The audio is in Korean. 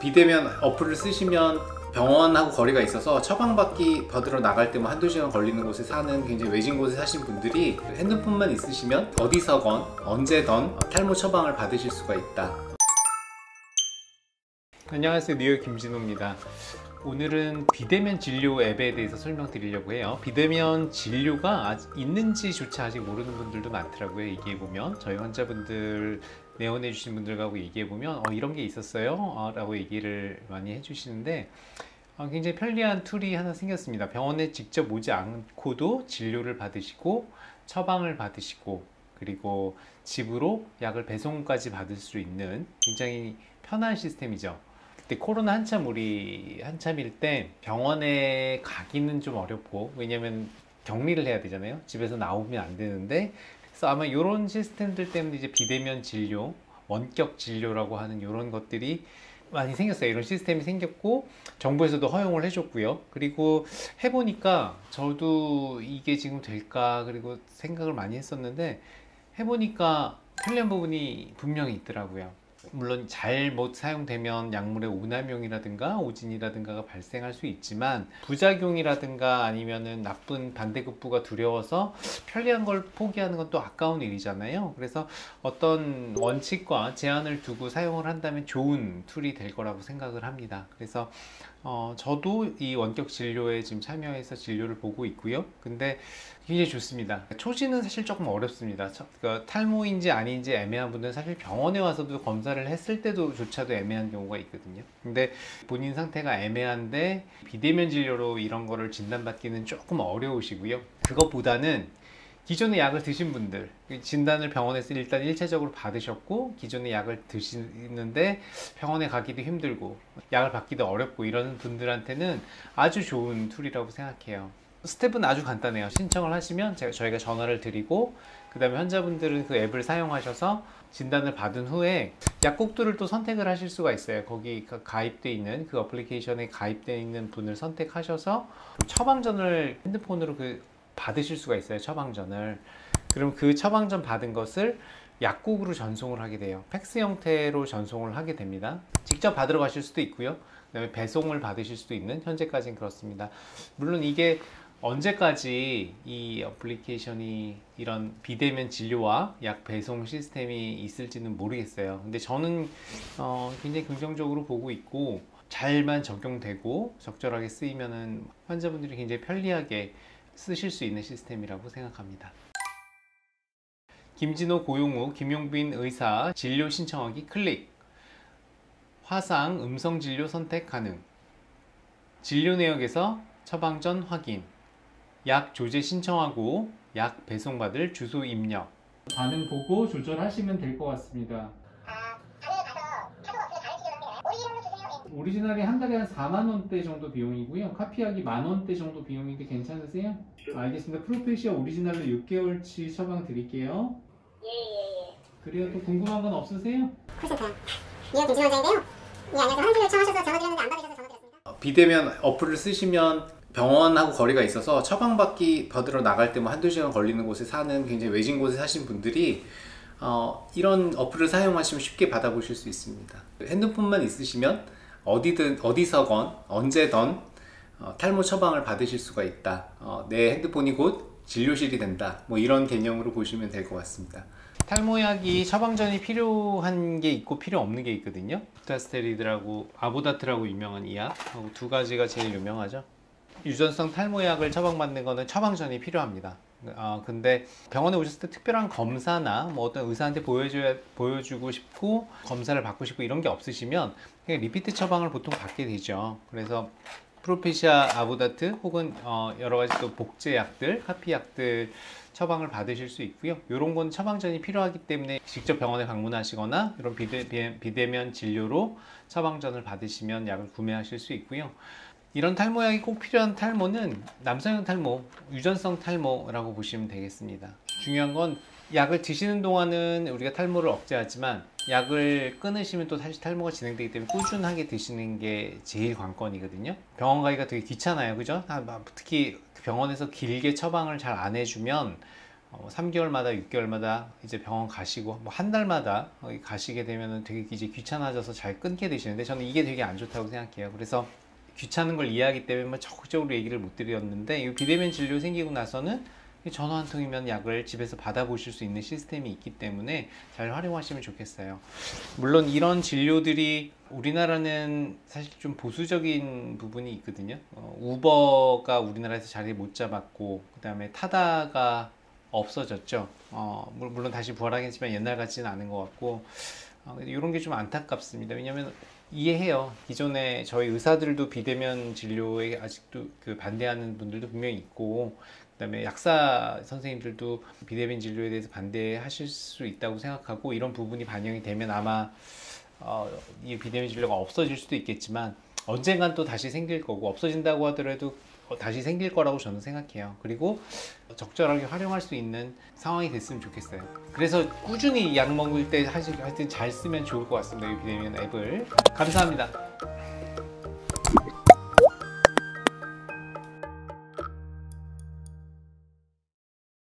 비대면 어플을 쓰시면 병원하고 거리가 있어서 처방받기 받으러 나갈 때만 한두 시간 걸리는 곳에 사는 굉장히 외진 곳에 사신 분들이 핸드폰만 있으시면 어디서건 언제든 탈모 처방을 받으실 수가 있다. 안녕하세요, 뉴욕 김진호입니다. 오늘은 비대면 진료 앱에 대해서 설명드리려고 해요. 비대면 진료가 있는지조차 아직 모르는 분들도 많더라고요. 얘기해보면 저희 환자분들 내원해 주신 분들하고 얘기해보면 이런 게 있었어요 라고 얘기를 많이 해주시는데 굉장히 편리한 툴이 하나 생겼습니다. 병원에 직접 오지 않고도 진료를 받으시고 처방을 받으시고 그리고 집으로 약을 배송까지 받을 수 있는 굉장히 편한 시스템이죠. 그때 코로나 한참일 때 병원에 가기는 좀 어렵고 왜냐면 격리를 해야 되잖아요. 집에서 나오면 안 되는데 그래서 아마 이런 시스템들 때문에 이제 비대면 진료, 원격 진료라고 하는 이런 것들이 많이 생겼어요. 이런 시스템이 생겼고 정부에서도 허용을 해줬고요. 그리고 해보니까 저도 이게 지금 될까 그리고 생각을 많이 했었는데 해보니까 편리한 부분이 분명히 있더라고요. 물론 잘 못 사용되면 약물의 오남용이라든가 오진이라든가가 발생할 수 있지만 부작용이라든가 아니면은 나쁜 반대급부가 두려워서 편리한 걸 포기하는 건 또 아까운 일이잖아요. 그래서 어떤 원칙과 제한을 두고 사용을 한다면 좋은 툴이 될 거라고 생각을 합니다. 그래서 저도 이 원격 진료에 지금 참여해서 진료를 보고 있고요. 근데 굉장히 좋습니다. 초지는 사실 조금 어렵습니다. 그러니까 탈모인지 아닌지 애매한 분들은 사실 병원에 와서도 검사를 했을 때도 조차도 애매한 경우가 있거든요. 근데 본인 상태가 애매한데 비대면 진료로 이런 거를 진단받기는 조금 어려우시고요. 그것보다는 기존의 약을 드신 분들 진단을 병원에서 일단 일차적으로 받으셨고 기존의 약을 드시는데 병원에 가기도 힘들고 약을 받기도 어렵고 이런 분들한테는 아주 좋은 툴이라고 생각해요. 스텝은 아주 간단해요. 신청을 하시면 저희가 전화를 드리고 그 다음에 환자분들은 그 앱을 사용하셔서 진단을 받은 후에 약국들을 또 선택을 하실 수가 있어요. 거기 가입되어 있는 그 어플리케이션에 가입되어 있는 분을 선택하셔서 처방전을 핸드폰으로 받으실 수가 있어요. 처방전을. 그럼 그 처방전 받은 것을 약국으로 전송을 하게 돼요. 팩스 형태로 전송을 하게 됩니다. 직접 받으러 가실 수도 있고요. 그 다음에 배송을 받으실 수도 있는 현재까지는 그렇습니다. 물론 이게 언제까지 이 어플리케이션이 이런 비대면 진료와 약 배송 시스템이 있을지는 모르겠어요. 근데 저는 굉장히 긍정적으로 보고 있고 잘만 적용되고 적절하게 쓰이면은 환자분들이 굉장히 편리하게 쓰실 수 있는 시스템이라고 생각합니다. 김진호, 고용우, 김용빈 의사 진료 신청하기 클릭 화상 음성 진료 선택 가능 진료 내역에서 처방전 확인 약 조제 신청하고 약 배송받을 주소 입력 반응 보고 조절하시면 될 것 같습니다. 오리지널이 한 달에 한 4만원대 정도 비용이고요. 카피하기 만원대 정도 비용인데 괜찮으세요? 알겠습니다. 프로페시아 오리지널로 6개월치 처방 드릴게요. 예예예. 그래요? 또 궁금한 건 없으세요? 그래서 다 미역 김진호 원장인데요. 예, 안녕하세요. 한술을 청하셔서 전화드렸는데 안 받으셔서 전화드렸습니다. 비대면 어플을 쓰시면 병원하고 거리가 있어서 처방받기 받으러 나갈 때만 한두 시간 걸리는 곳에 사는 굉장히 외진 곳에 사신 분들이 이런 어플을 사용하시면 쉽게 받아보실 수 있습니다. 핸드폰만 있으시면 어디서건 언제든 탈모 처방을 받으실 수가 있다. 내 핸드폰이 곧 진료실이 된다. 뭐 이런 개념으로 보시면 될 것 같습니다. 탈모약이 처방전이 필요한 게 있고 필요 없는 게 있거든요. 부타스테리드라고 아보다트라고 유명한 이 약 두 가지가 제일 유명하죠. 유전성 탈모약을 처방받는 거는 처방전이 필요합니다. 근데 병원에 오셨을 때 특별한 검사나 뭐 어떤 의사한테 보여주고 싶고 검사를 받고 싶고 이런 게 없으시면 그냥 리피트 처방을 보통 받게 되죠. 그래서 프로페시아 아보다트 혹은 여러 가지 또 복제약들, 카피약들 처방을 받으실 수 있고요. 이런 건 처방전이 필요하기 때문에 직접 병원에 방문하시거나 이런 비대면 진료로 처방전을 받으시면 약을 구매하실 수 있고요. 이런 탈모약이 꼭 필요한 탈모는 남성형 탈모, 유전성 탈모라고 보시면 되겠습니다. 중요한 건 약을 드시는 동안은 우리가 탈모를 억제하지만 약을 끊으시면 또 사실 탈모가 진행되기 때문에 꾸준하게 드시는 게 제일 관건이거든요. 병원 가기가 되게 귀찮아요. 그죠? 특히 병원에서 길게 처방을 잘 안 해주면 3개월마다 6개월마다 이제 병원 가시고 뭐 한 달마다 가시게 되면은 되게 이제 귀찮아져서 잘 끊게 되시는데, 저는 이게 되게 안 좋다고 생각해요. 그래서 귀찮은 걸 이해하기 때문에 적극적으로 얘기를 못 드렸는데, 이 비대면 진료 생기고 나서는 전화 한 통이면 약을 집에서 받아보실 수 있는 시스템이 있기 때문에 잘 활용하시면 좋겠어요. 물론 이런 진료들이 우리나라는 사실 좀 보수적인 부분이 있거든요. 우버가 우리나라에서 자리 못 잡았고, 그 다음에 타다가 없어졌죠. 물론 다시 부활하겠지만 옛날 같지는 않은 것 같고, 이런 게 좀 안타깝습니다. 왜냐하면 이해해요. 기존에 저희 의사들도 비대면 진료에 아직도 그 반대하는 분들도 분명히 있고, 그다음에 약사 선생님들도 비대면 진료에 대해서 반대하실 수 있다고 생각하고, 이런 부분이 반영이 되면 아마 이 비대면 진료가 없어질 수도 있겠지만 언젠간 또 다시 생길 거고, 없어진다고 하더라도 다시 생길 거라고 저는 생각해요. 그리고 적절하게 활용할 수 있는 상황이 됐으면 좋겠어요. 그래서 꾸준히 약 먹을 때 하여튼 잘 쓰면 좋을 것 같습니다, 이 비대면 앱을. 감사합니다.